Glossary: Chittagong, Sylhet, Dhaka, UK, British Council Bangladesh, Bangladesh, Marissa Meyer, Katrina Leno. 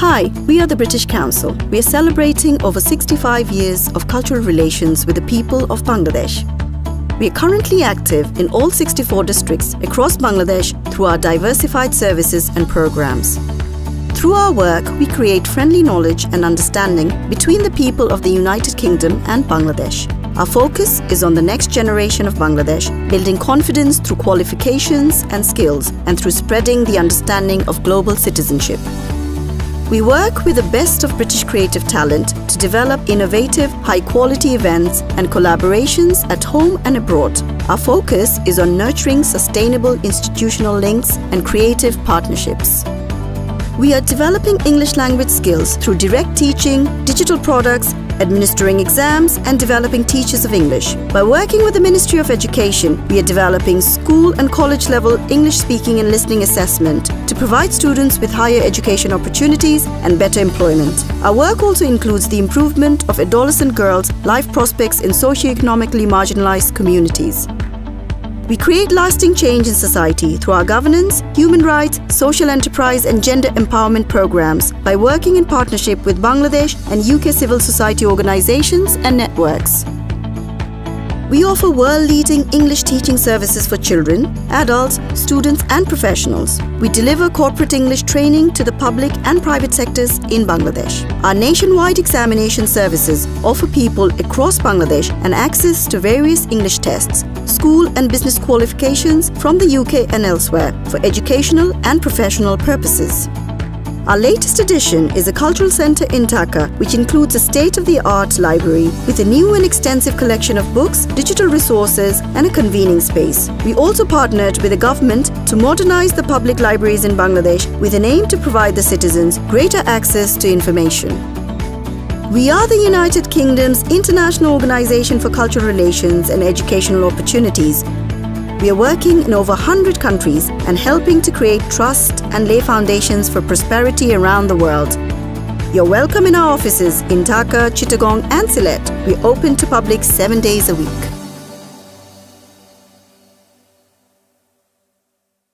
Hi, we are the British Council. We are celebrating over 65 years of cultural relations with the people of Bangladesh. We are currently active in all 64 districts across Bangladesh through our diversified services and programs. Through our work, we create friendly knowledge and understanding between the people of the United Kingdom and Bangladesh. Our focus is on the next generation of Bangladesh, building confidence through qualifications and skills and through spreading the understanding of global citizenship. We work with the best of British creative talent to develop innovative, high-quality events and collaborations at home and abroad. Our focus is on nurturing sustainable institutional links and creative partnerships. We are developing English language skills through direct teaching, digital products, administering exams and developing teachers of English. By working with the Ministry of Education, we are developing school and college level English speaking and listening assessment to provide students with higher education opportunities and better employment. Our work also includes the improvement of adolescent girls' life prospects in socioeconomically marginalized communities. We create lasting change in society through our governance, human rights, social enterprise and gender empowerment programs by working in partnership with Bangladesh and UK civil society organizations and networks. We offer world-leading English teaching services for children, adults, students and professionals. We deliver corporate English training to the public and private sectors in Bangladesh. Our nationwide examination services offer people across Bangladesh an access to various English tests, school and business qualifications from the UK and elsewhere for educational and professional purposes. Our latest addition is a cultural center in Dhaka, which includes a state-of-the-art library with a new and extensive collection of books, digital resources and a convening space. We also partnered with the government to modernize the public libraries in Bangladesh with an aim to provide the citizens greater access to information. We are the United Kingdom's International Organization for Cultural Relations and Educational Opportunities. We are working in over 100 countries and helping to create trust and lay foundations for prosperity around the world. You're welcome in our offices in Dhaka, Chittagong and Sylhet. We're open to public 7 days a week.